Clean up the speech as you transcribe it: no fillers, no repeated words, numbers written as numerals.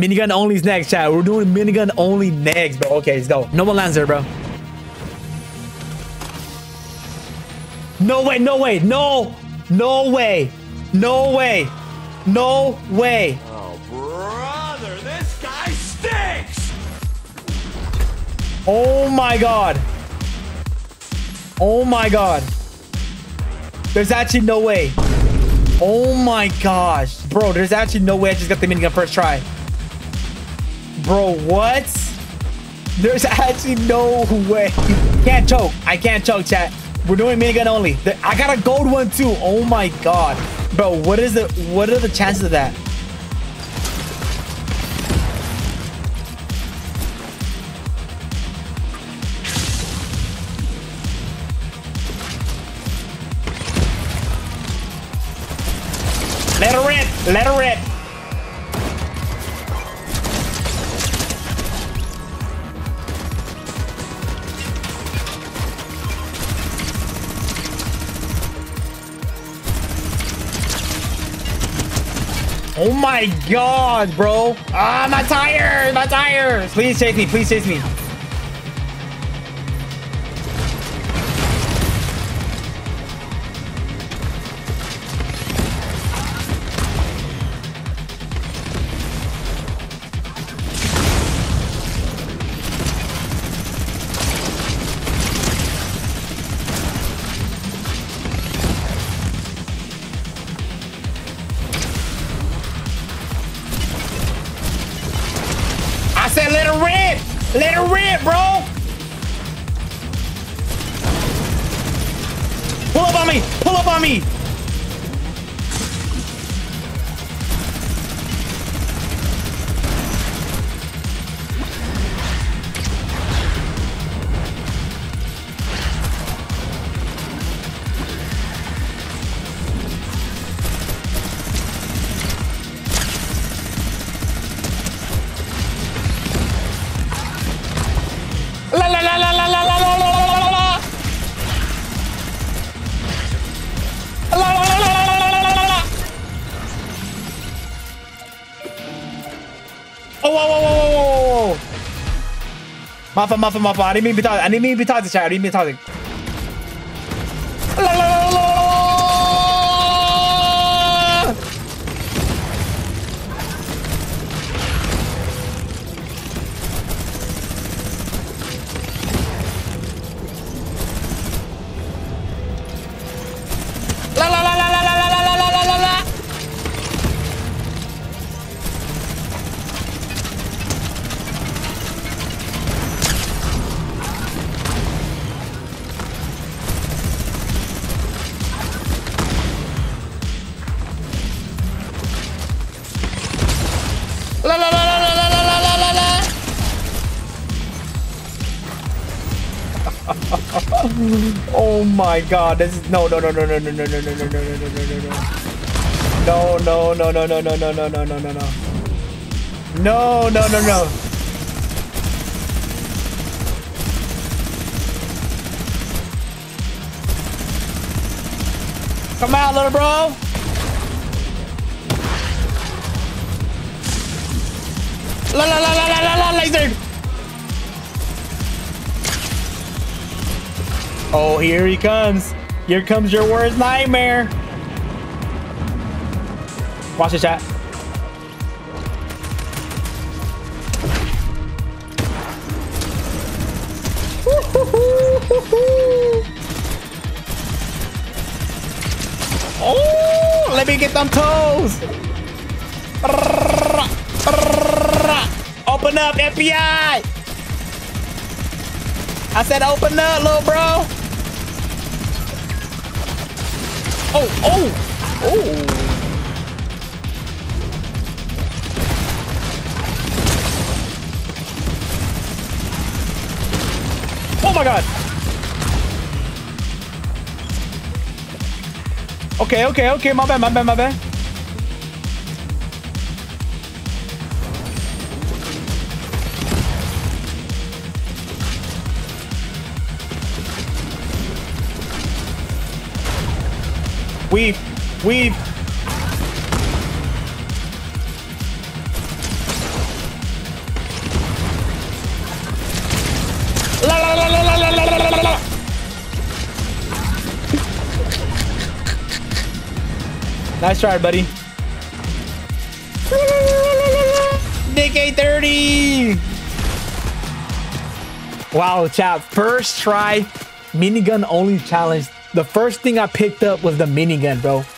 Minigun only's next, chat. We're doing minigun only next, bro. Okay, let's go. No one lands there, bro. No way, no way, no, no way, no way, no way. Oh, brother, this guy stinks. Oh my God. Oh my God. There's actually no way. Oh my gosh, bro, there's actually no way I just got the minigun first try. Bro, what? There's actually no way. Can't choke. I can't choke, chat. We're doing minigun only. I got a gold one too. Oh my God, bro. What are the chances of that? Let her rip. Let her rip. Oh my God, bro. Ah, my tire, my tires. Please chase me, please chase me. Let her rip, bro! Pull up on me! Pull up on me! Oh, whoa, whoa, whoa, whoa, whoa. I didn't mean to be toxic. I didn't mean to be toxic, chat. I didn't mean to be toxic. La la la la la la la la la. Oh my God, this is no. Come out, little bro. La la la la la la la laser. Oh, here he comes. Here comes your worst nightmare. Watch this, chat. Oh, let me get them toes. Open up, FBI! I said open up, little bro! Oh, oh! Oh! Oh my God! Okay, okay, okay, my bad, my bad, my bad. Weave. Nice try, buddy. DK30. Wow, chat. First try, minigun only challenge. The first thing I picked up was the minigun, bro.